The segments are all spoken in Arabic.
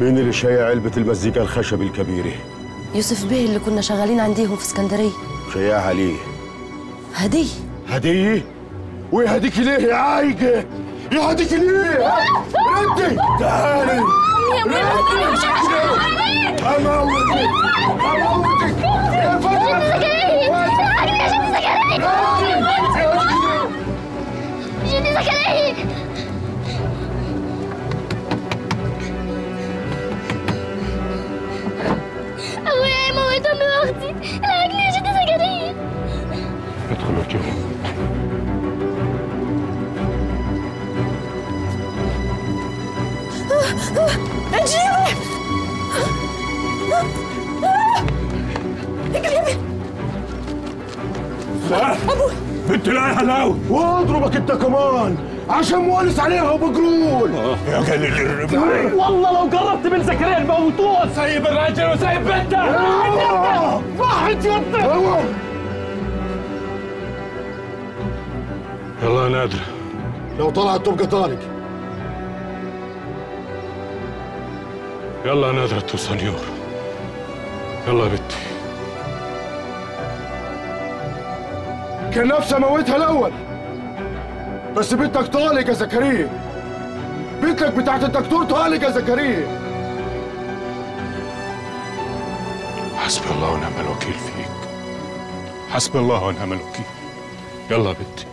مين اللي شايع علبة المزيكا الخشب الكبيرة؟ يوسف بيه اللي كنا شغالين عنديهم في اسكندرية. شايعها ليه؟ هدية. هدية؟ ويهديك ليه يا عايجة؟ يهديك ليه؟ ردي تعالي. هموتك هموتك يا فتحة. جيني سكراني. اجيبي اجيبي ابوي انت لا يا حلاوي واضربك انت كمان عشان مؤنس عليها وبجرون يا جليل الرباعي والله لو جربت من زكريا الموتوت سايب الراجل وسايب بنتك واحد يدك يلا يا نادر لو طلعت تبقى طارق يلا يا نادر توصنيور يلا يا بنتي كان نفسي اموتها الاول بس بنتك طالق يا زكريا بنتك بتاعت الدكتور طالق يا زكريا حسبي الله ونعم الوكيل فيك حسبي الله ونعم الوكيل يلا يا بنتي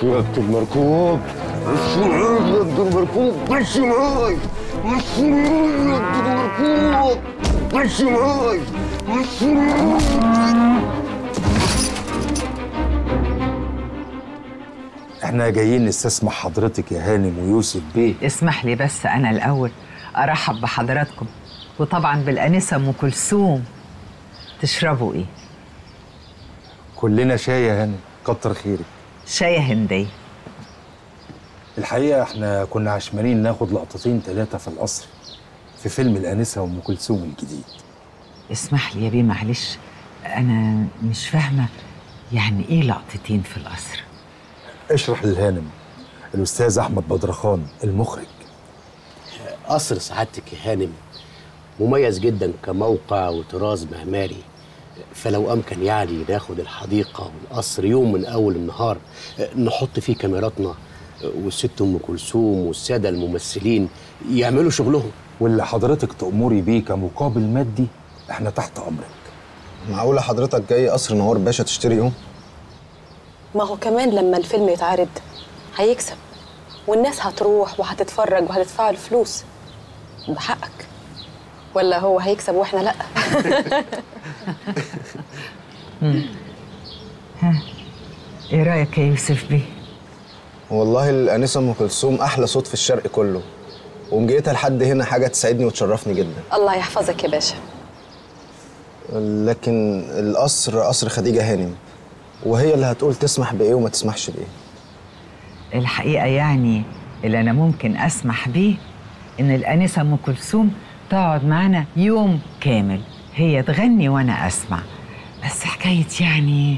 شوية المركوب الشوية المركوب مشي معاي الشوية المركوب مشي معاي احنا جايين نستسمح حضرتك يا هانم ويوسف بيه اسمح لي بس انا الاول ارحب بحضراتكم وطبعا بالانسه ام كلثوم تشربوا ايه؟ كلنا شاي يا هانم كتر خيرك شاي هندية الحقيقة احنا كنا عشمانين ناخد لقطتين ثلاثة في القصر في فيلم الأنسة وأم كلثوم الجديد اسمح لي يا بيه معلش أنا مش فاهمة يعني إيه لقطتين في القصر؟ اشرح للهانم الأستاذ أحمد بدرخان المخرج قصر سعادتك يا هانم مميز جدا كموقع وطراز معماري فلو أمكن يعني ناخد الحديقة والقصر يوم من أول النهار نحط فيه كاميراتنا والست أم كلثوم والسادة الممثلين يعملوا شغلهم واللي حضرتك تأمري بيه كمقابل مادي إحنا تحت أمرك معقولة حضرتك جاي قصر نوار باشا تشتري يوم؟ ما هو كمان لما الفيلم يتعرض هيكسب والناس هتروح وهتتفرج وهتدفع الفلوس بحقك ولا هو هيكسب واحنا لأ ها ايه رايك يا يوسف بيه؟ والله الانسه ام كلثوم احلى صوت في الشرق كله ومجيتها لحد هنا حاجه تسعدني وتشرفني جدا الله يحفظك يا باشا لكن القصر قصر خديجه هانم وهي اللي هتقول تسمح بايه وما تسمحش بايه الحقيقه يعني اللي انا ممكن اسمح بيه ان الانسه ام كلثوم تقعد معانا يوم كامل هي تغني وانا اسمع بس حكايه يعني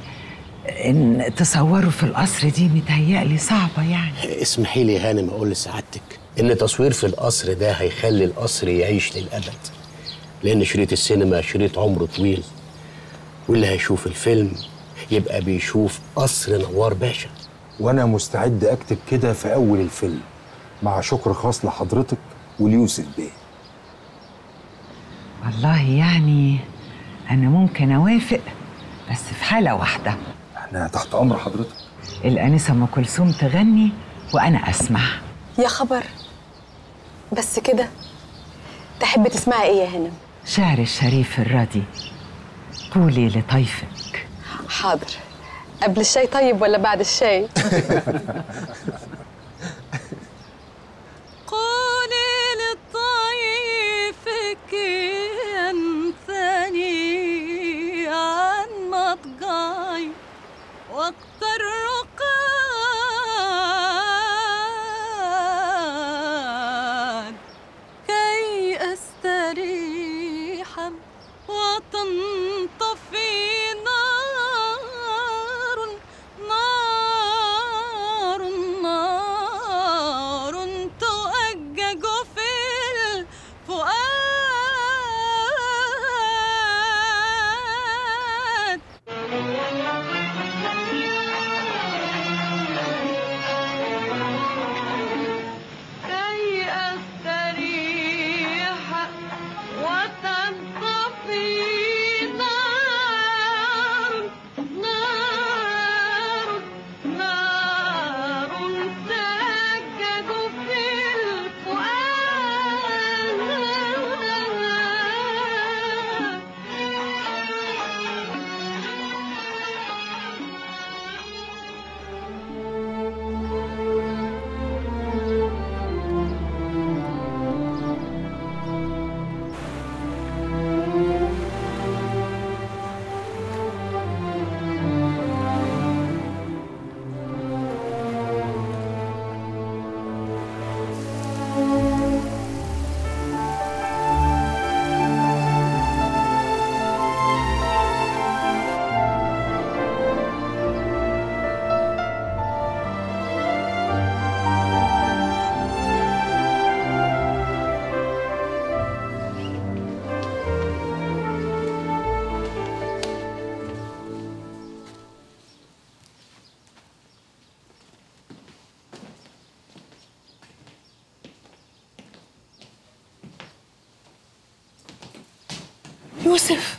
ان تصوروا في القصر دي متهيألي صعبه يعني اسمحي لي يا هانم اقول لسعادتك ان تصوير في القصر ده هيخلي القصر يعيش للابد لان شريط السينما شريط عمره طويل واللي هيشوف الفيلم يبقى بيشوف قصر نوار باشا وانا مستعد اكتب كده في اول الفيلم مع شكر خاص لحضرتك وليوسف بيه والله يعني أنا ممكن أوافق بس في حالة واحدة إحنا تحت أمر حضرتك الأنسة أم كلثوم تغني وأنا أسمع يا خبر بس كده تحب تسمعي إيه يا هانم؟ شعر الشريف الردي قولي لطيفك حاضر قبل الشاي طيب ولا بعد الشاي؟ وتنطفي نار يوسف،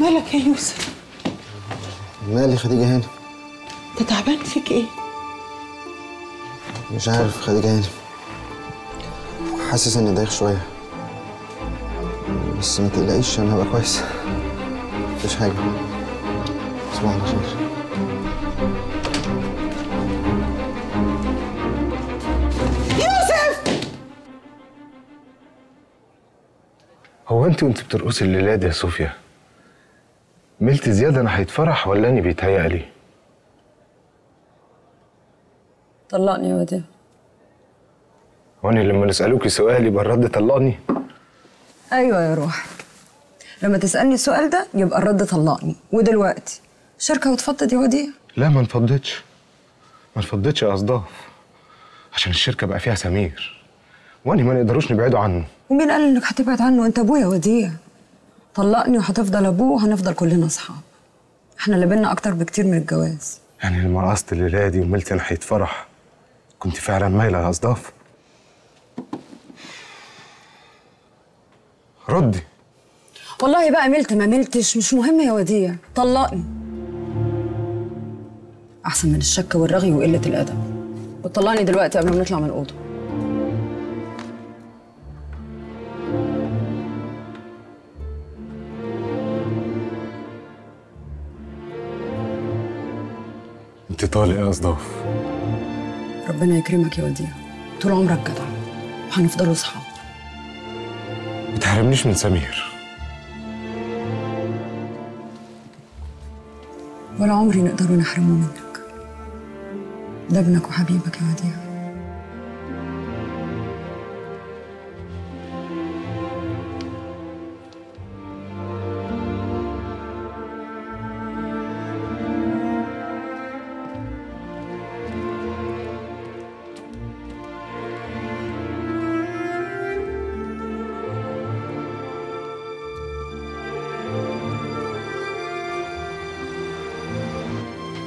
مالك يا يوسف؟ مالي خديجة هانم؟ انت تعبان فيك ايه؟ مش عارف خديجة هانم، حاسس اني دايخ شوية، بس ما تقلقيش انا هبقى كويس، مفيش حاجة. صباح الخير. يوسف، هو انت بترقصي الليلة دي يا صوفيا ملت زيادة؟ انا هيتفرح ولا اني بيتهيألي؟ طلقني يا واد. وانا لما نسألوكي سؤال يبقى الرد طلقني؟ ايوه يا روحي، لما تسألني السؤال ده يبقى الرد طلقني. ودلوقتي شركة وتفضت يا واد؟ لا ما انفضتش، ما انفضتش يا اصداف، عشان الشركة بقى فيها سمير وانا ما نقدروش نبعده عنه. ومين قال انك هتبعد عنه؟ انت ابويا يا واد، طلقني وهتفضل ابوه وهنفضل كلنا اصحاب. احنا اللي بينا اكتر بكتير من الجواز. يعني لما رقصت الليله دي وملت انا هيتفرح كنت فعلا مايله يا اصداف؟ ردي. والله بقى ملت ما ملتش مش مهم يا وديع، طلقني احسن من الشك والرغي وقله الادب، وطلقني دلوقتي قبل ما نطلع من الاوضه. انت طالق يا اصداف. ربنا يكرمك يا وديع، طول عمرك جدع وهنفضلوا اصحاب. ما تحرمنيش من سمير. ولا عمري نقدروا نحرمه منك، ده ابنك وحبيبك يا وديع.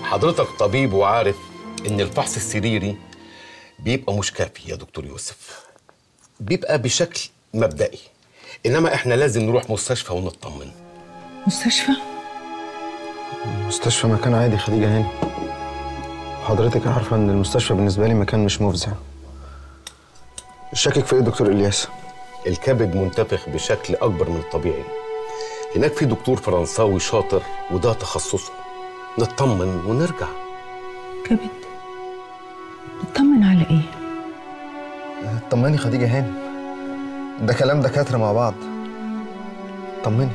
حضرتك طبيب وعارف ان الفحص السريري بيبقى مش كافي يا دكتور يوسف، بيبقى بشكل مبدئي، انما احنا لازم نروح مستشفى ونطمن. مستشفى؟ مستشفى مكان عادي خديجة هانم، حضرتك عارفه ان المستشفى بالنسبه لي مكان مش مفزع. الشاكك في ايه دكتور الياس؟ الكبد منتفخ بشكل اكبر من الطبيعي، هناك في دكتور فرنساوي شاطر وده تخصصه، نطمن ونرجع. كبد؟ نطمن على ايه؟ اطمني خديجة هانم، ده كلام دكاترة مع بعض. طمني.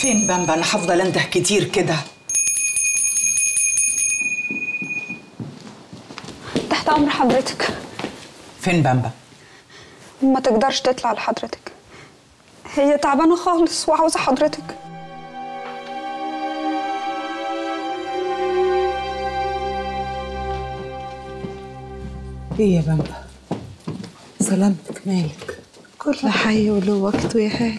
فين بامبا؟ انا هفضل انده كتير كده. تحت امر حضرتك. فين بامبا؟ ما تقدرش تطلع لحضرتك، هي تعبانه خالص وعاوزه حضرتك. ايه يا بامبا؟ سلامتك، مالك؟ كل حي وله وقته يا هانم،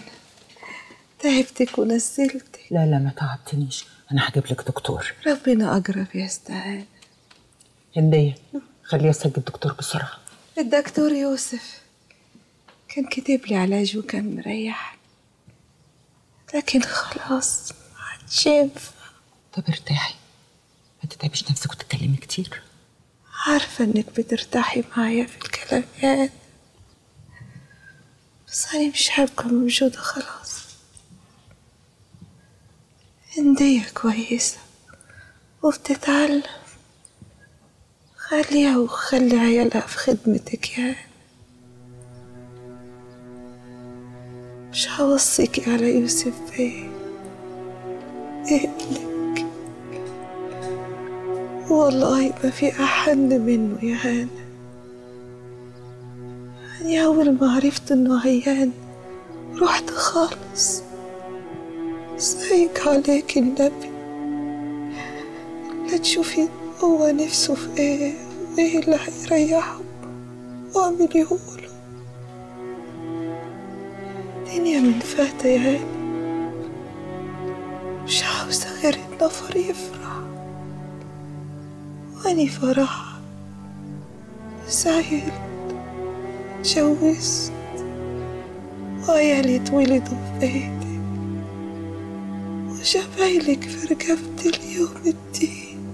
تعبتك ونزلتك. لا لا ما تعبتنيش، انا هجيب لك دكتور. ربنا اجرى في استعانه. هنديه خليها تسجل الدكتور بسرعه. الدكتور يوسف كان كاتب لي علاج وكان مريح، لكن خلاص ما عادش ينفع. طب ارتاحي ما تتعبيش نفسك وتتكلمي كتير. عارفه انك بترتاحي معايا في الكلام يعني، بس انا مش حابه موجوده خلاص. هندية كويسة وبتتعلم، خليها وخلي عيالها في خدمتك يعني. مش هوصيكي على يوسف بيه ابنك، والله ما في أحن منه يا هانا. يعني أول ما عرفت إنه عيان رحت خالص، سايق عليك النبي لا تشوفي هو نفسه في ايه وايه اللي هيريحه وعمليهوله. دنيا من فاتة يا هاني، مش عاوزة غير النفر يفرح، واني فرحت وسعيت اتجوزت وعيالي اتولدوا في بيتك وشبايلك في رقبتي اليوم الدين.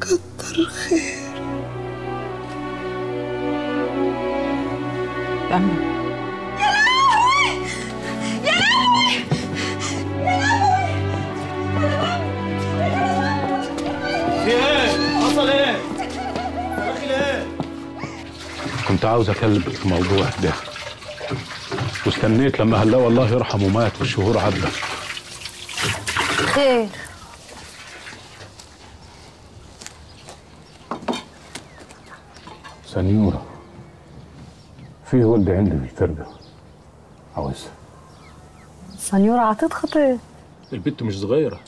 كتر خير. أما كنت عاوز اكلمك في الموضوع ده واستنيت لما هلا والله يرحمه مات والشهور عدت. خير. سنيورة، في ولد عندي بالتربة عاوزها. سنيورة عطيت خطير. البنت مش صغيرة.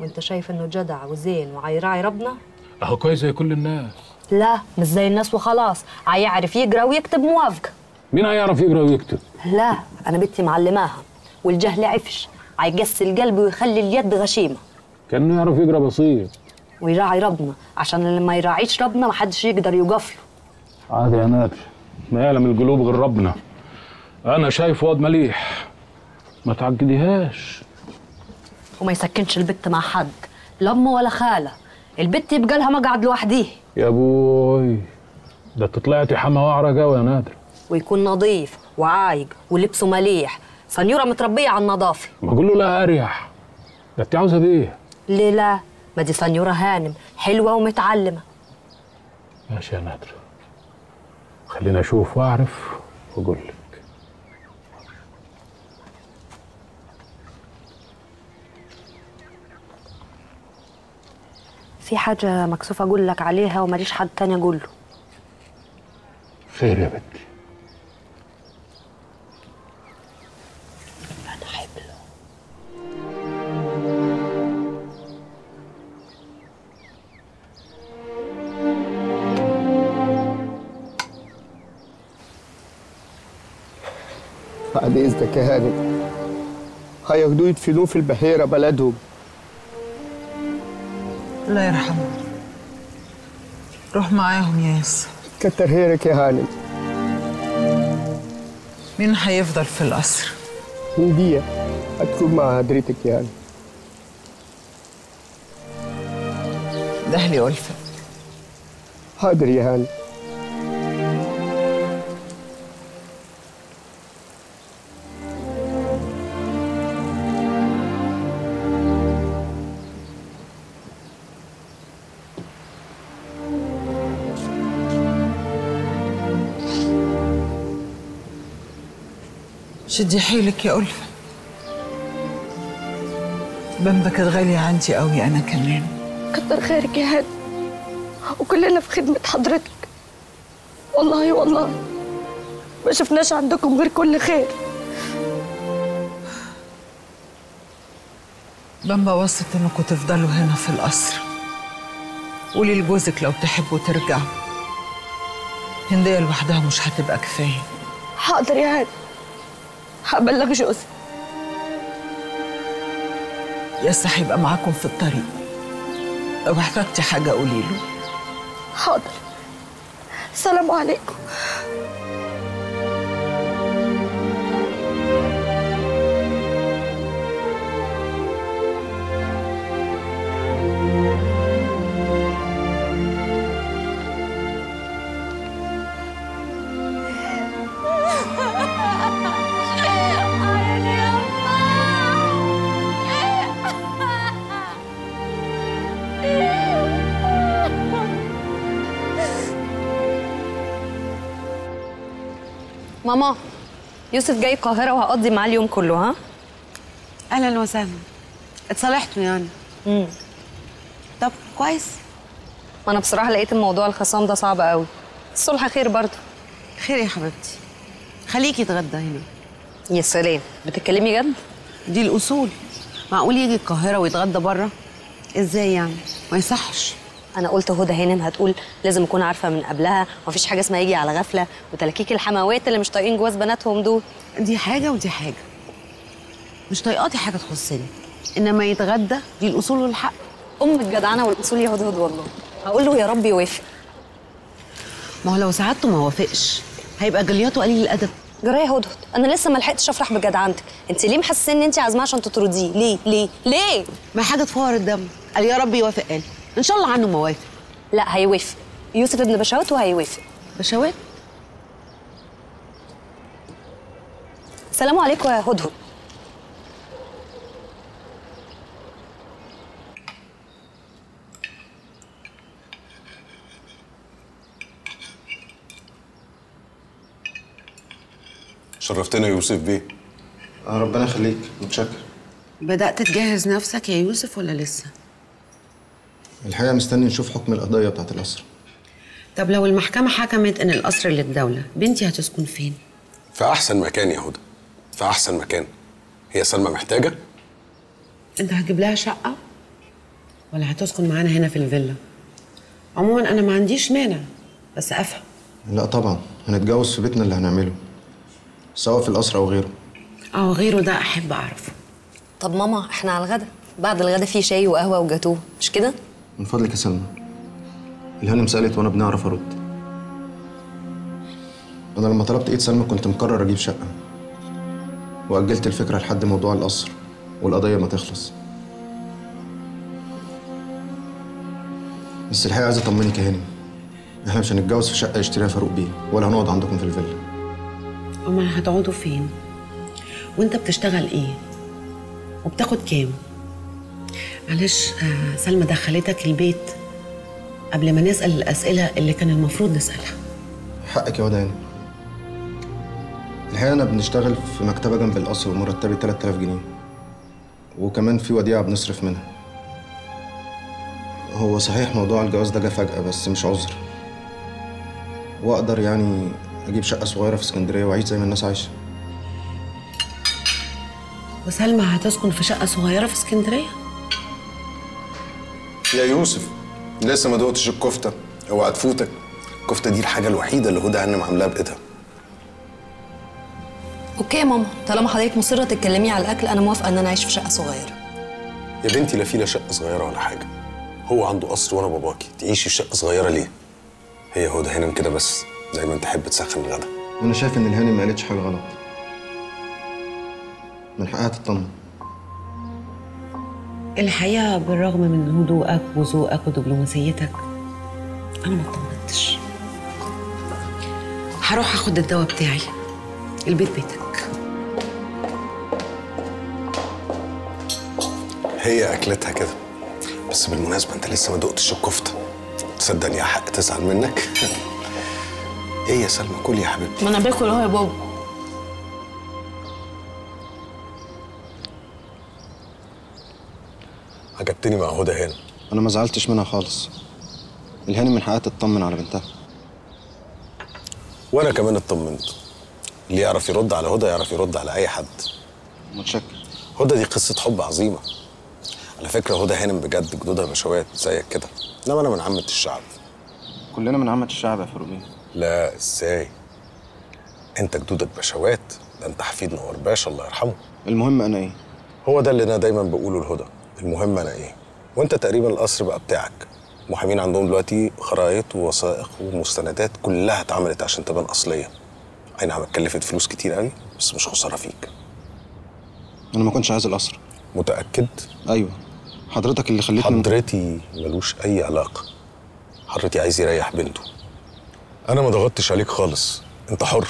وانت شايف انه جدع وزين وعيراعي ربنا؟ اهو كويس زي كل الناس. لا مش زي الناس وخلاص، هيعرف يقرا ويكتب موافقه. مين هيعرف يقرا ويكتب؟ لا انا بنتي معلماها، والجهل عفش هيقسي القلب ويخلي اليد غشيمه. كانه يعرف يقرا بسيط ويراعي ربنا، عشان اللي ما يراعيش ربنا محدش يقدر يوقف له. عادي يا نادر، ما يعلم القلوب غير ربنا. انا شايف واد مليح، ما تعجديهاش. وما يسكنش البت مع حد، لا ام ولا خاله، البت يبقى لها مقعد لوحديها. يا ابوي ده انت طلعتي حما واعرج قوي يا نادر. ويكون نظيف وعايق ولبسه مليح، سنيوره متربيه على النظافه. ما اقول له لا اريح، ده انت عاوزه بيه. ليه لا؟ ما دي سنيوره هانم حلوه ومتعلمه. ماشي يا نادر، خليني اشوف واعرف واقول لك. في حاجة مكسوفة أقول لك عليها وماليش حد تاني أقول له. خير يا بنتي. أنا حبلة. بعد إذنك يا هانم، هياخدوه يدفنوه في البحيرة بلدهم. الله يرحمه. روح معاهم يا ياسر. كتر خيرك يا هانم. مين هيفضل في القصر؟ هندية هتكون مع حضرتك يا هانم. ده أهلي ألفة. حاضر يا هانم. شدي حيلك يا ألفة، بمبة كانت غالية عندي قوي أنا كمان. كتر خيرك يا هانم، وكلنا في خدمة حضرتك. والله والله ما شفناش عندكم غير كل خير. بمبة وصت إنكم تفضلوا هنا في القصر. قولي لجوزك لو تحبوا ترجعوا، هندية لوحدها مش هتبقى كفاية. حاضر يا هانم، هبلغ جوزي. ياسر هيبقى معاكم في الطريق، لو احتجتي حاجة قولي له. حاضر. السلام عليكم. ماما، يوسف جاي القاهرة وهقضي معاه اليوم كله. ها؟ أهلا وسهلا. اتصالحتوا يعني؟ طب كويس. أنا بصراحة لقيت الموضوع الخصام ده صعب قوي. الصلح خير برضه. خير يا حبيبتي، خليكي اتغدى هنا. يا سلام، بتتكلمي جد؟ دي الأصول. معقول يجي القاهرة ويتغدى بره؟ إزاي يعني؟ ما يصحش. انا قلت هدى هانم هتقول لازم اكون عارفه من قبلها، مفيش حاجه اسمها يجي على غفله، وتلكيك الحموات اللي مش طايقين جواز بناتهم دول. دي حاجه ودي حاجه. مش طايقاتي حاجه تخصني، انما يتغدى دي الاصول والحق. ام الجدعنه والاصول يا هدهد والله. هقول له يا رب يوافق. ما هو لو ساعدته ما وافقش هيبقى جلياته قليل الادب. جرايه هدهد، انا لسه ما لحقتش افرح بجدعنتك، انت ليه محسسني ان انت عازماه عشان تطرديه؟ ليه؟ ليه؟ ليه؟ ما حاجه تفور الدم. قال يا رب يوافق، قال ان شاء الله عنه ما وافق. لا هيوافق، يوسف ابن بشوات وهيوافق. بشوات؟ السلام عليكم يا هدهد. شرفتنا يا يوسف بيه. ربنا يخليك، متشكر. بدأت تجهز نفسك يا يوسف ولا لسه؟ الحقيقة مستني نشوف حكم القضية بتاعت القصر. طب لو المحكمة حكمت إن القصر للدولة، بنتي هتسكن فين؟ في أحسن مكان يا هدى، في أحسن مكان. هي سلمى محتاجة؟ أنت هتجيب لها شقة؟ ولا هتسكن معانا هنا في الفيلا؟ عموماً أنا ما عنديش مانع، بس أفهم. لا طبعاً، هنتجوز في بيتنا اللي هنعمله، سواء في القصر أو غيره. أو غيره ده أحب أعرفه. طب ماما إحنا على الغدا، بعد الغدا في شاي وقهوة وجاتوه، مش كده؟ من فضلك يا سلمى، الهانم سألت وأنا بنعرف أرد. أنا لما طلبت إيد سلمى كنت مقرر أجيب شقة، وأجلت الفكرة لحد موضوع القصر والقضية ما تخلص. بس الحقيقة عايز أطمنك يا هانم، إحنا مش هنتجوز في شقة يشتريها فاروق بيه، ولا هنقعد عندكم في الفيلا. أمال هتقعدوا فين؟ وأنت بتشتغل إيه؟ وبتاخد كام؟ معلش سلمى دخلتك البيت قبل ما نسأل الأسئلة اللي كان المفروض نسألها. حقك يا وداع. الحقيقة أنا بنشتغل في مكتبة جنب القصر ومرتبي 3000 جنيه، وكمان في وديعة بنصرف منها. هو صحيح موضوع الجواز ده جه فجأة، بس مش عذر، وأقدر يعني أجيب شقة صغيرة في اسكندرية وأعيش زي ما الناس عايشة. وسلمى هتسكن في شقة صغيرة في اسكندرية؟ يا يوسف لسه ما دقتش الكفتة، اوعى تفوتك. الكفتة دي الحاجة الوحيدة اللي هدى هانم عاملاها بإيدها. أوكي يا ماما، طالما حضرتك مصرة تتكلمي على الأكل أنا موافقة إن أنا أعيش في شقة صغيرة. يا بنتي لا في لا شقة صغيرة ولا حاجة، هو عنده قصر وأنا باباكي، تعيشي في شقة صغيرة ليه؟ هي هدى هانم كده بس دايما تحب تسخن الغدا. وأنا شايف إن الهانم ما قالتش حاجة غلط، من حقها تطمن. الحقيقة بالرغم من هدوءك وذوقك ودبلوماسيتك أنا ما اطمنتش. هروح أخد الدواء بتاعي، البيت بيتك. هي أكلتها كده. بس بالمناسبة أنت لسه ما دقتش الكفتة، تصدقني يا حق تزعل منك. إيه يا سلمى كل يا حبيبتي. ما أنا باكل أهو يا بابا. عجبتني مع هدى هانم. أنا ما زعلتش منها خالص. الهانم من حقها تطمن على بنتها. وأنا كمان اطمنت. اللي يعرف يرد على هدى يعرف يرد على أي حد. متشكر. هدى دي قصة حب عظيمة. على فكرة هدى هانم بجد جدودها بشوات زيك كده. إنما أنا من عامة الشعب. كلنا من عامة الشعب يا فاروق. لا إزاي؟ أنت جدودك بشوات، ده أنت حفيد نوار باشا الله يرحمه. المهم أنا إيه؟ هو ده اللي أنا دايماً بقوله لهدى. المهم أنا إيه؟ وأنت تقريباً القصر بقى بتاعك. المحامين عندهم دلوقتي خرايط ووثائق ومستندات كلها اتعملت عشان تبان أصلية. أي نعم اتكلفت فلوس كتير قوي، بس مش خسارة فيك. أنا ما كنتش عايز القصر. متأكد؟ أيوه. حضرتك اللي خليتني. حضرتي ملوش أي علاقة. حضرتي عايز يريح بنته. أنا ما ضغطتش عليك خالص، أنت حر.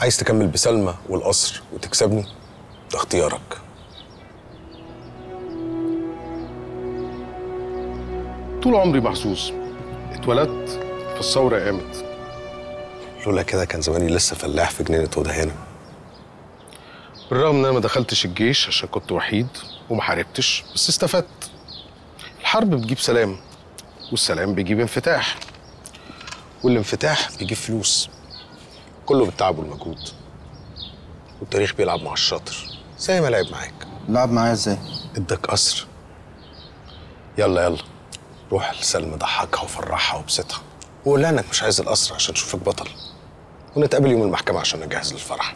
عايز تكمل بسلمى والقصر وتكسبني؟ ده اختيارك. طول عمري محظوظ، اتولدت في الثورة قامت. لولا كده كان زماني لسه فلاح في جنينة هدى هانم. بالرغم ان انا ما دخلتش الجيش عشان كنت وحيد وما حاربتش، بس استفدت. الحرب بتجيب سلام، والسلام بيجيب انفتاح، والانفتاح بيجيب فلوس. كله بالتعب والمجهود، والتاريخ بيلعب مع الشاطر زي ما لعب معاك. لعب معايا ازاي؟ اداك قصر. يلا يلا روح لسلمى ضحكها وفرحها وبسطها وقول لها انك مش عايز القصر عشان تشوفك بطل، ونتقابل يوم المحكمة عشان نجهز للفرح.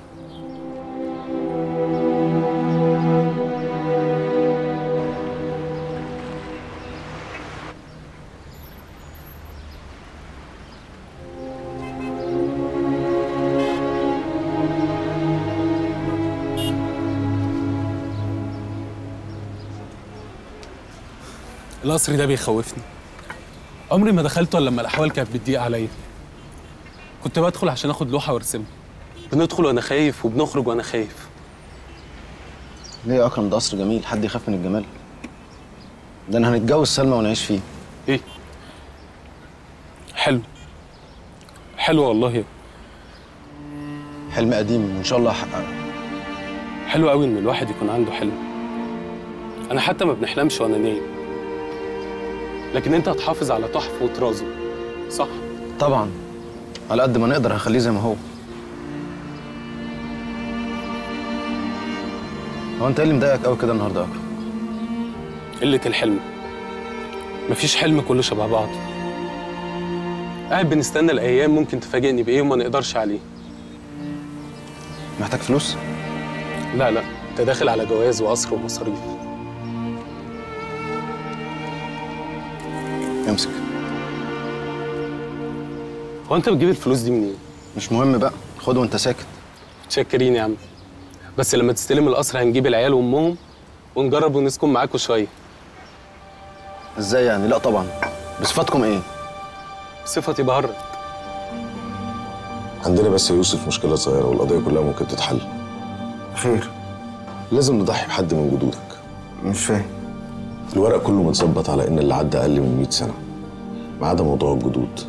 القصر ده بيخوفني، عمري ما دخلته الا لما الاحوال كانت بتضيق عليا. كنت بدخل عشان اخد لوحه وارسمها، بندخل وانا خايف وبنخرج وانا خايف. ليه يا اكرم؟ ده قصر جميل، حد يخاف من الجمال؟ ده انا هنتجوز سلمى ونعيش فيه. ايه؟ حلم، حلوه والله يا ابني، حلم قديم وان شاء الله هحققه. حلو قوي ان الواحد يكون عنده حلم. انا حتى ما بنحلمش وانا نايم، لكن انت هتحافظ على تحف وطرازه، صح؟ طبعا، على قد ما نقدر هخليه زي ما هو. هو انت ايه اللي مضايقك قوي كده النهارده يا اكرم؟ قلة الحلم. مفيش حلم كله شبه بعض. قاعد بنستنى الايام ممكن تفاجئني بايه وما نقدرش عليه. محتاج فلوس؟ لا لا، انت داخل على جواز وقصر ومصاريف. امسك. هو انت بتجيب الفلوس دي منين؟ مش مهم بقى، خد وانت ساكت. متشكرين يا عم، بس لما تستلم القصر هنجيب العيال وامهم ونجرب ونسكن معاكم شويه. ازاي يعني؟ لا طبعا. بصفاتكم ايه؟ صفتي بهرج. عندنا بس يا يوسف مشكله صغيره والقضيه كلها ممكن تتحل. خير؟ لازم نضحي بحد من جدودك. مش فاهم. الورق كله متظبط على ان اللي عدى اقل من 100 سنه ما عدا موضوع الجدود،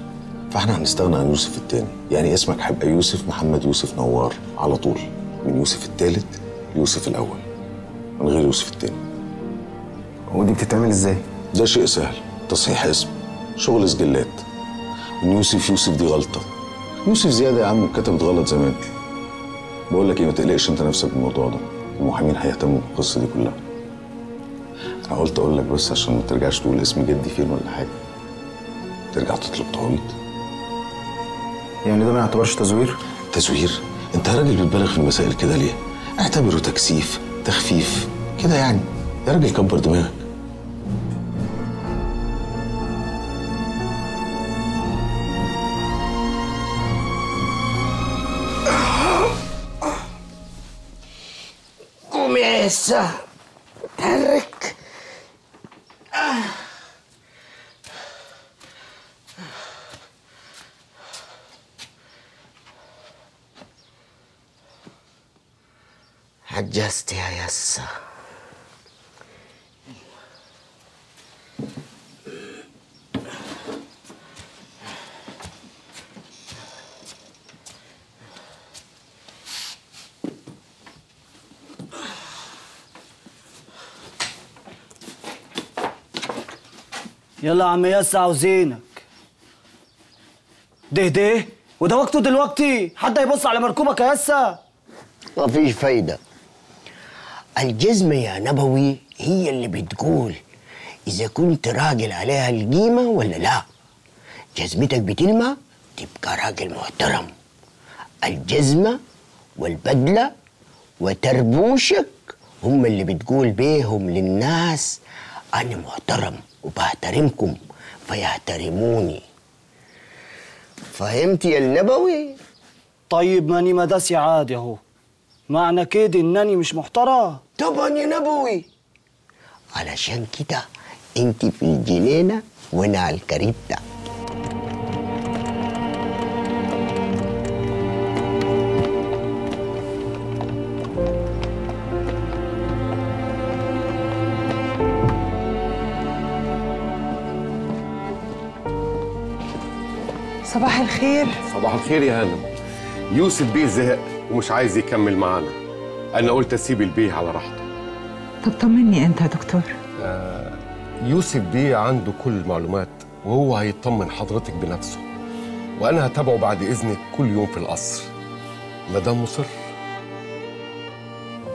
فاحنا هنستغنى عن يوسف الثاني. يعني اسمك هيبقى يوسف محمد يوسف نوار على طول، من يوسف الثالث يوسف الاول، من غير يوسف الثاني. ودي بتتعمل ازاي؟ ده شيء سهل، تصحيح اسم، شغل سجلات. من يوسف يوسف دي غلطه، يوسف زياده يا عم اتكتبت غلط زمان. بقول لك ايه، ما تقلقش انت نفسك بالموضوع ده، المحامين هيهتموا بالقصه دي كلها. أنا قلت أقول لك بس عشان ما ترجعش تقول اسم جدي فين ولا حاجة، ترجع تطلب تعويض. يعني ده ما يعتبرش تزوير؟ تزوير؟ أنت راجل بتبالغ في المسائل كده ليه؟ اعتبره تكسيف، تخفيف كده يعني، يا راجل كبر دماغك. قوم يا عزة، اتحرك. عجزت يا يسا. يلا يا عم ياسا، عاوزينك. ده وده وقته دلوقتي، حد هيبص على مركوبك يا ياسا؟ مفيش فايده. الجزمه يا نبوي هي اللي بتقول اذا كنت راجل عليها القيمه ولا لا. جزمتك بتلمع تبقى راجل محترم. الجزمه والبدله وتربوشك هم اللي بتقول بيهم للناس انا محترم وبحترمكم فيحترموني. فهمت يا النبوي؟ طيب ماني مداس يا عادي اهو، معنى كده انني مش محترم؟ طبعا يا نبوي، علشان كده انت في الجنينه وانا على الكاريتا. صباح الخير. صباح الخير يا هانم. يوسف بيه زهق ومش عايز يكمل معانا، انا قلت اسيب البيه على راحته. طب طمني انت يا دكتور. يوسف بيه عنده كل المعلومات وهو هيطمن حضرتك بنفسه، وانا هتابعه بعد اذنك كل يوم في القصر ما دام مصر.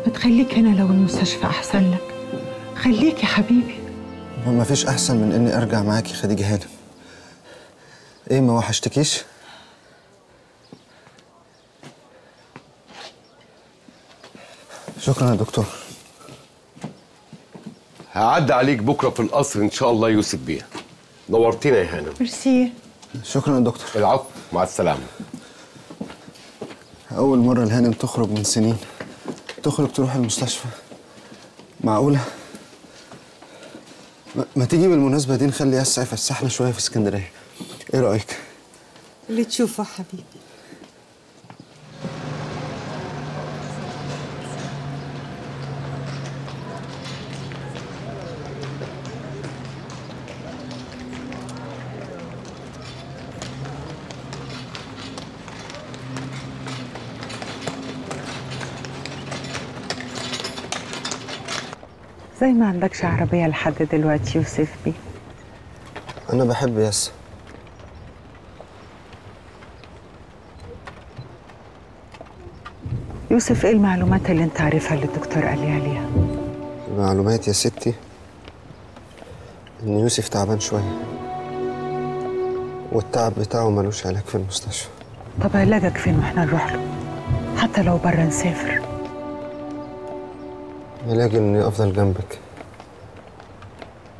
ما تخليك هنا، لو المستشفى احسن لك خليك يا حبيبي. ما فيش احسن من اني ارجع معاكي خديجة هانم. ايه ما وحشتكيش؟ شكرا يا دكتور. هعدي عليك بكره في القصر ان شاء الله يوسف بيه. نورتينا يا هانم. ميرسي. شكرا يا دكتور. العفو، مع السلامه. اول مره لهانم تخرج من سنين، تخرج تروح المستشفى. معقوله؟ ما تيجي بالمناسبه دي نخلي يسع يفسحنا شويه في اسكندريه، ايه رايك؟ اللي تشوفه حبيبي. زي ما عندكش عربية لحد دلوقتي يوسف بيه. أنا بحب ياسر. يوسف إيه المعلومات اللي أنت عارفها اللي الدكتور قال لي عليها؟ المعلومات يا ستي إن يوسف تعبان شوية، والتعب بتاعه ملوش علاج في المستشفى. طب علاجك فين وإحنا نروح له؟ حتى لو بره نسافر. علاجي اني افضل جنبك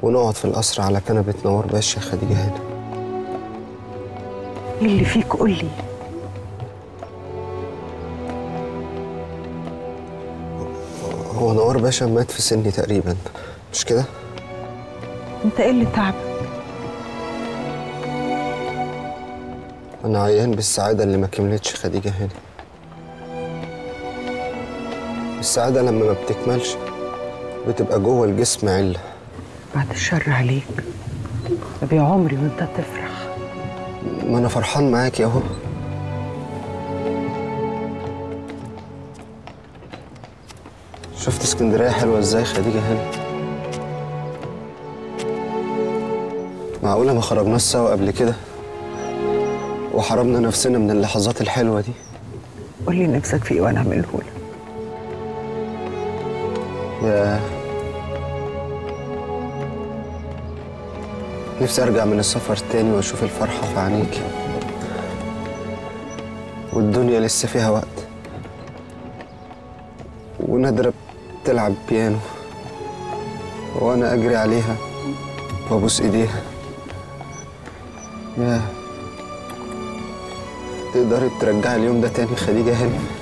ونقعد في القصر على كنبه نوار باشا يا خديجه هانم. ايه اللي فيك قول لي؟ هو نوار باشا مات في سني تقريبا، مش كده؟ انت ايه اللي تعبك؟ انا عيان بالسعاده اللي ما كملتش خديجه هانم. السعادة لما ما بتكملش بتبقى جوه الجسم علة. بعد الشر عليك يا عمري وانت تفرح. ما انا فرحان معاكي اهو. شفت اسكندرية حلوة ازاي خديجة هانم؟ معقولة ما خرجناش سوا قبل كده وحرمنا نفسنا من اللحظات الحلوة دي؟ قولي نفسك في ايه وانا اعملهولك. نفسي ارجع من السفر تاني واشوف الفرحه في عينيكي، والدنيا لسه فيها وقت، ونادره بتلعب بيانو وانا اجري عليها وابوس ايديها. ياه، تقدري ترجعي اليوم ده تاني خديجة هانم؟